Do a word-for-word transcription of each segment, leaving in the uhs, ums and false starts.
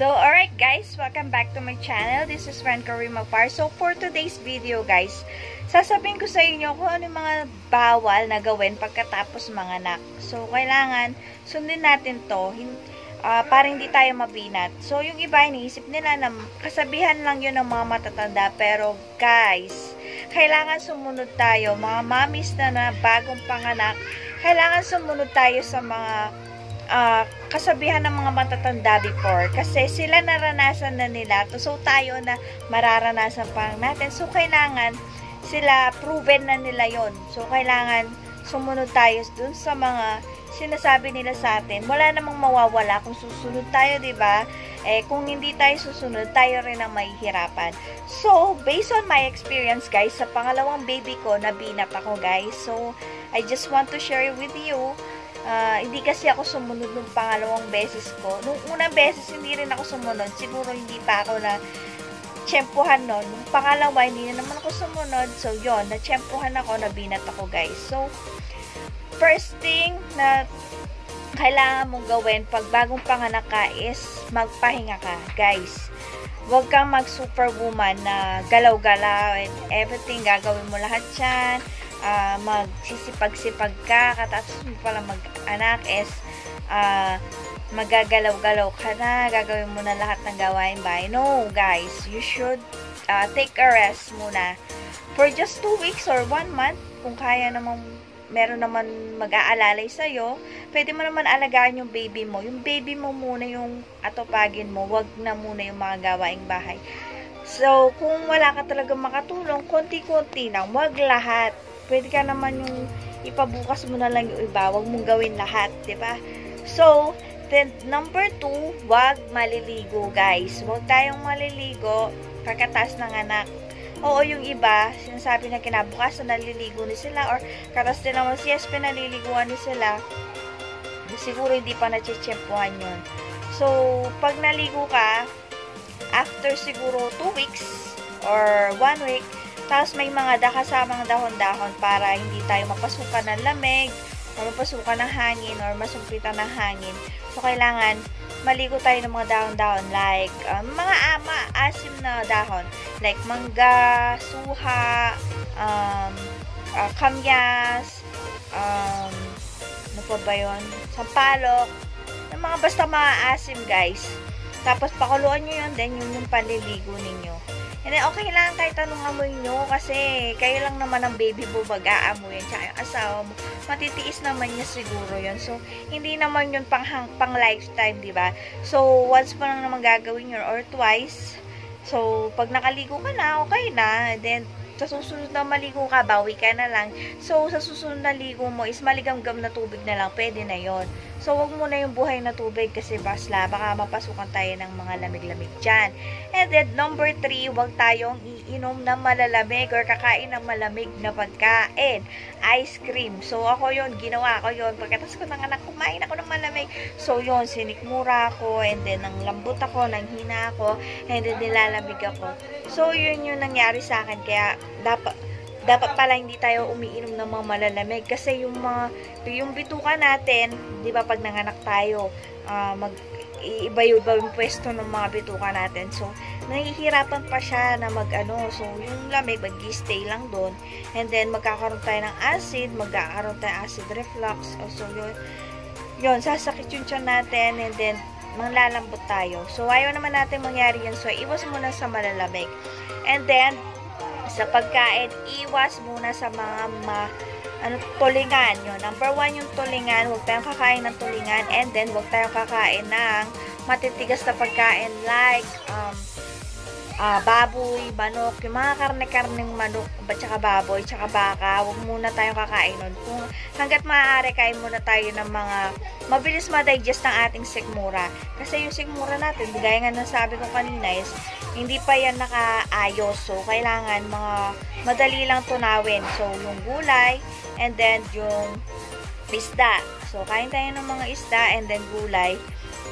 So, alright guys, welcome back to my channel. This is Rhenkaryma. So, for today's video guys, sasabihin ko sa inyo kung ano yung mga bawal na gawin pagkatapos manganak. So, kailangan sundin natin to uh, para hindi tayo mabinat. So, yung iba iniisip nila na kasabihan lang yun ng mga matatanda. Pero guys, kailangan sumunod tayo. Mga mamis na na bagong panganak, kailangan sumunod tayo sa mga Uh, kasabihan ng mga matatanda before, kasi sila naranasan na nila to, so tayo na mararanasan pa natin, so kailangan sila proven na nila yon, so kailangan sumunod tayo dun sa mga sinasabi nila sa atin. Wala namang mawawala kung susunod tayo, diba? Eh, kung hindi tayo susunod, tayo rin ang mahihirapan. So, based on my experience guys, sa pangalawang baby ko, nabinat ako guys, so I just want to share it with you. Uh, hindi kasi ako sumunod nung pangalawang beses ko. Nung unang beses, hindi rin ako sumunod. Siguro hindi pa ako na tiyempohan nun. Nung pangalawa, hindi na naman ako sumunod. So, yun. Na-tiyempohan ako, nabinat ako, guys. So, first thing na kailangan mong gawin pag bagong panganak ka is magpahinga ka, guys. Huwag kang mag-superwoman na galaw-galaw and everything. Gagawin mo lahat yan. Uh, magsisipag-sipag ka, katapos mo pala mag-anak is uh, magagalaw-galaw ka na, gagawin mo na lahat ng gawain bahay. No guys, you should uh, take a rest muna for just two weeks or one month. Kung kaya naman, meron naman mag-aalalay sa'yo, pwede mo naman alagaan yung baby mo. Yung baby mo muna yung atupagin mo, wag na muna yung mga gawaing bahay. So, kung wala ka talaga makatulong, konti-konti lang, wag lahat. Pwede ka naman yung ipabukas mo na lang yung iba. Huwag mong gawin lahat, diba? So, then, number two, wag maliligo, guys. Huwag tayong maliligo kakatas ng anak. Oo, yung iba, sinasabi na kinabukas na naliligo ni sila, or katas din naman si Espen, naliliguan ni sila. Siguro hindi pa natitsyempohan yun. So, pag naligo ka, after siguro two weeks or one week, tapos may mga dakasamang dahon-dahon para hindi tayo mapasukan ng lamig o mapasukan ng hangin or masumpitan ng hangin. So, kailangan maligo tayo ng mga dahon-dahon like uh, mga ama, asim na dahon like mangga, suha, um, uh, kamyas, um, ano pa ba yun? Sampalok, yung mga basta maaasim guys. Tapos pakuluan nyo yun, then yun yung panliligo ninyo. And then, okay lang kahit anong amoy nyo, kasi kayo lang naman ang baby mo mag-aamoy yan, tsaka yung asawa mo, matitiis naman niya siguro yun. So, hindi naman yun pang, pang lifetime, diba? So, once mo lang naman gagawin yun, or twice. So, pag nakaligo ka na, okay na. And then, sa susunod na maligo ka, bawi ka na lang. So, sa susunod na ligo mo is maligamgam na tubig na lang, pwede na yun. So, wag muna yung buhay na tubig kasi basla, baka mapasukan tayo ng mga lamig-lamig dyan. And then, number three, wag tayong iinom na malalamig or kakain ng malamig na pagkain. Ice cream. So, ako yun, ginawa ko yun. Pagkatas ko ng anak, kumain ako ng malamig. So, yun, sinikmura ako, and then, nang lambot ako, nang hina ako, and then, nilalamig ako. So, yun yung nangyari sa akin. Kaya, dapat... dapat pala hindi tayo umiinom ng mga malalamig kasi yung mga yung bituka natin, 'di ba, pag nanganak tayo, uh, mag iiba-iba yung pwesto ng mga bituka natin. So, nahihirapan pa siya na mag-ano. So, yung lamig, mag-stay lang doon. And then magkakaroon tayo ng acid, magkakaroon tayo ng acid reflux. So, yun, yun sasakit yung tiyan natin and then maglalambot tayo. So, ayaw naman natin mangyari yan. So, iwas muna sa malalamig. And then sa pagkain, iwas muna sa mga ma, ano, tulingan. Yun, number one yung tulingan. Huwag tayong kakain ng tulingan. And then, huwag tayong kakain ng matitigas na pagkain like um, uh, baboy, manok, yung mga karne-karneng manok, tsaka baboy, tsaka baka. Huwag muna tayong kakain nun. Kung hanggat maaari, kain muna tayo ng mga mabilis ma-digest ng ating sikmura. Kasi yung sikmura natin, gaya nga nasabi ko kanina is, hindi pa yan nakaayos. So, kailangan mga madali lang tunawin. So, yung gulay, and then yung isda. So, kain tayo ng mga isda, and then gulay.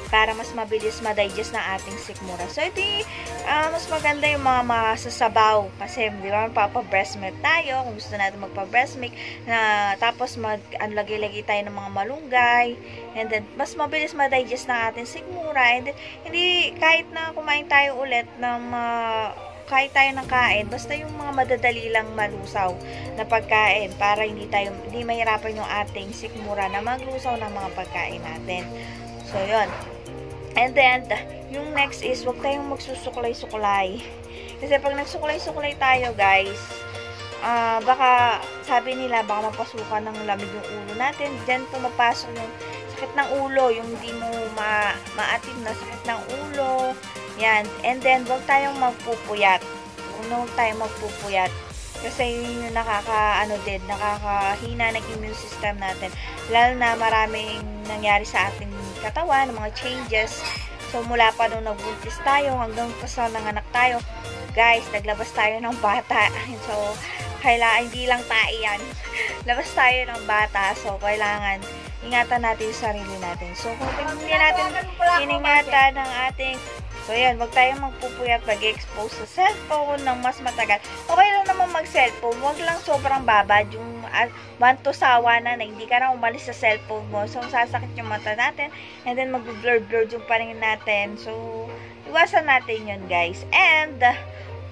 para mas mabilis ma-digest ng ating sikmura. So, ito yung, uh, mas maganda yung mga masasabaw. Kasi, di ba, magpapa-breast milk tayo. Kung gusto natin magpa-breast milk, na, tapos, mag, ano, lagi-lagi tayo ng mga malunggay. And then, mas mabilis ma-digest ng ating sikmura. And then, hindi, kahit na kumain tayo ulit ng uh, kahit tayo ng kain, basta yung mga madadali lang malusaw na pagkain para hindi tayo, hindi mahirapan yung ating sikmura na maglusaw ng mga pagkain natin. So, yun. And then, yung next is, huwag tayong magsusuklay-suklay. Kasi pag nagsuklay-suklay tayo, guys, uh, baka, sabi nila, baka mapasukan ng lamig yung ulo natin. Diyan pumapasok yung sakit ng ulo, yung hindi mo ma maatim na sakit ng ulo. Yan. And then, huwag tayong magpupuyat. Una, huwag tayong magpupuyat. Kasi yun yung nakaka, ano din, nakakahina ng immune system natin. Lalo na maraming nangyari sa ating katawan, mga changes. So, mula pa nung nagbuntis tayo, hanggang kasal nanganak tayo, guys, naglabas tayo ng bata. So, kailangan, hindi lang tayo yan. Labas tayo ng bata. So, kailangan ingatan natin yung sarili natin. So, kung hindi natin iningatan ng ating... So, yan. Huwag tayong magpupuyat pag-expose sa cellphone ng mas matagal. Okay lang naman mag-cellphone. Huwag lang sobrang babad. Yung uh, mantosawa na na hindi ka na umalis sa cellphone mo. So, sasakit yung mata natin. And then, mag-blurred-blurred yung paningin natin. So, iwasan natin yun, guys. And, uh,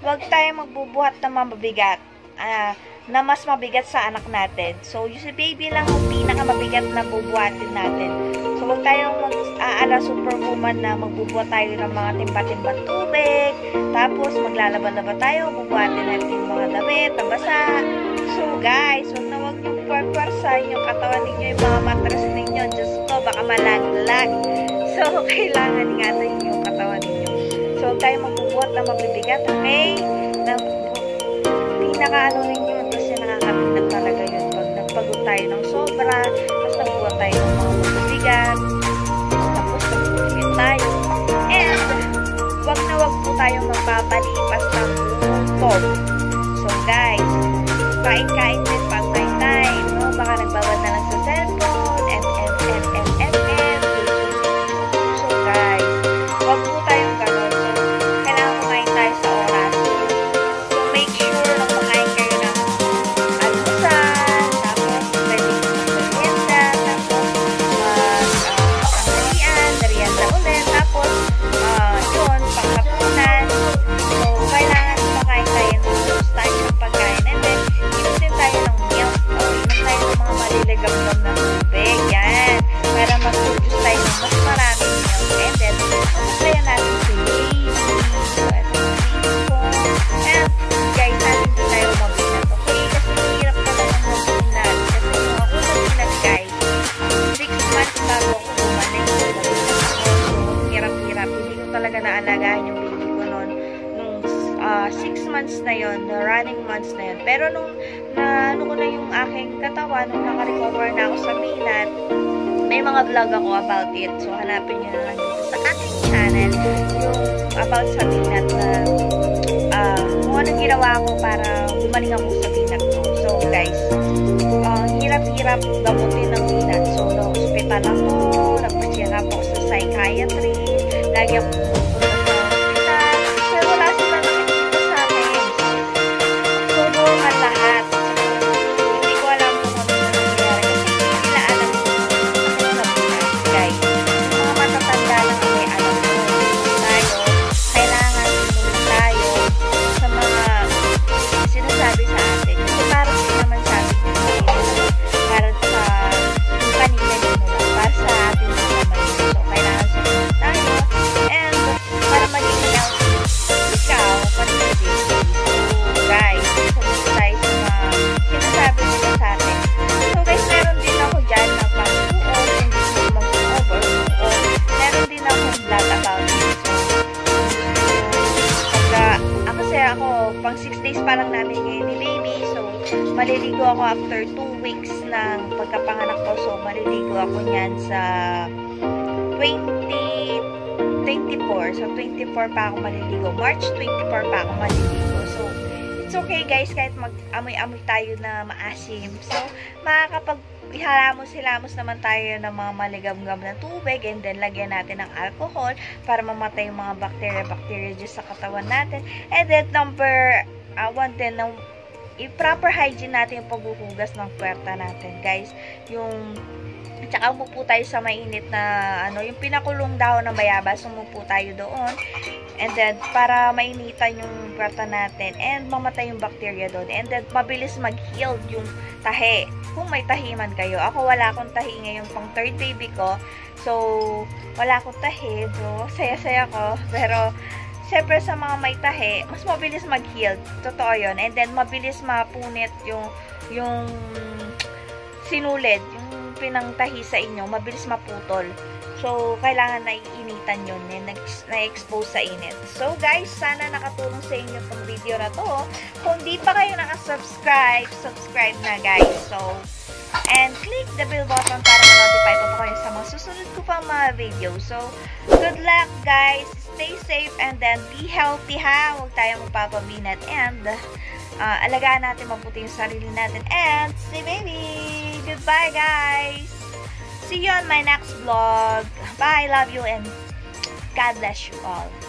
huwag tayong magbubuhat ng mabigat. Uh, na mas mabigat sa anak natin. So, yung si baby lang ang pinakamabigat na bubuhatin natin. So, huwag tayong mag-aala superwoman na magbubuhat tayo ng mga timba-timbang tubig. Tapos, maglalaba-laba tayo. Bubuhatin natin yung mga damit, nabasa. So, guys, huwag na huwag yung pwerpwersahin yung katawan ninyo, yung mga matras ninyo. Diyos ko, baka malaglag. So, kailangan ingatan yung katawan ninyo. So, huwag tayong magbubuhat na mabibigat, okay? Na pinakaano ninyo, kasi nakakapinag talaga yun. Pag nagpagod tayo ng sobra, tapos nagbuhat tayo ng mga tapos nagpupuyat tayo. And wag na wag po tayong magpapalipas ng lungkot. So guys, kain-kain din pag may time, no? Baka nagbabad na lang sa cellphone, M M M M M M. So guys, wag po tayong gano'n. Kailangan kumain tayo sa oras. So make sure na makain kayo ng almusal, tapos pwede merienda, tapos merienda ulit, tapos uh, yun, pagkapunan. So, kailangan makain tayo ng gusto ng pagkain. And then, inom din tayo ng milk o inom tayo ng mga maliligam-gam ng tubig. Yan. Para mag-produce tayo ng mas maraming milk. And then, masasayan natin si baby. So, ito yung baby ko. And, guys, natin hindi tayo mabigat. Okay? Kasi hirap na lang ang mabigat. Kasi yung ako mabigat, guys, six months bago ako bumalik. Hirap-hirap. Hindi ko talaga naalagaan yung baby ko noon. Nung six months na yon, running months na yon. Pero nung na, ano ko na yung aking katawan, nung nakarecover na ako sa Milan, may mga vlog ako about it. So, hanapin nyo na lang dito sa aking channel yung about sa Milan na uh, kung ano ginawa ko para gumaling ako sa Milan ko. So, guys, uh, hirap-hirap gamutin ng Milan. So, na-hospital ako, nagpasira po sa psychiatry, lagi ako parang namin ngayon ni baby. So, maliligo ako after two weeks ng pagkapanganak ko. So, maliligo ako niyan sa twenty, twenty-four. So, twenty-four pa ako maliligo. March twenty-four pa ako maliligo. So, it's okay guys, kahit mag-amoy-amoy tayo na maasim. So, makakapag- Ihalamos-hilamos naman tayo ng mga maligam-gam na tubig, and then lagyan natin ng alcohol para mamatay yung mga bacteria-bacteria sa katawan natin. And then number uh, one din, ng i-proper hygiene natin yung paghuhugas ng puwerta natin, guys. Yung tsaka umupo tayo sa mainit na ano, yung pinakulong dahon ng bayabas, umupo tayo doon. And then, para mainitan yung puwerta natin and mamatay yung bacteria doon. And then, mabilis mag-heal yung tahi. Kung may tahi man kayo. Ako, wala akong tahi ngayon pang third baby ko. So, wala akong tahi. So, saya-saya ko. Pero, siyempre sa mga may tahi, mas mabilis mag-heal. Totoo yun. And then, mabilis mapunit yung, yung sinulid. Yung pinangtahi sa inyo. Mabilis maputol. So, kailangan na iinitan yun, na-expose sa init. So, guys, sana nakatulong sa inyo itong video na to. Kung di pa kayo nakasubscribe, subscribe na, guys. So, and click the bell button para ma-notify po kayo sa mga susunod ko pa mga video. So, good luck, guys. Stay safe and then be healthy, ha? Huwag tayo magpapabinat. And, uh, alagaan natin mabuti yung sarili natin. And, stay baby! Goodbye, guys! See you on my next vlog. Bye, love you, and God bless you all.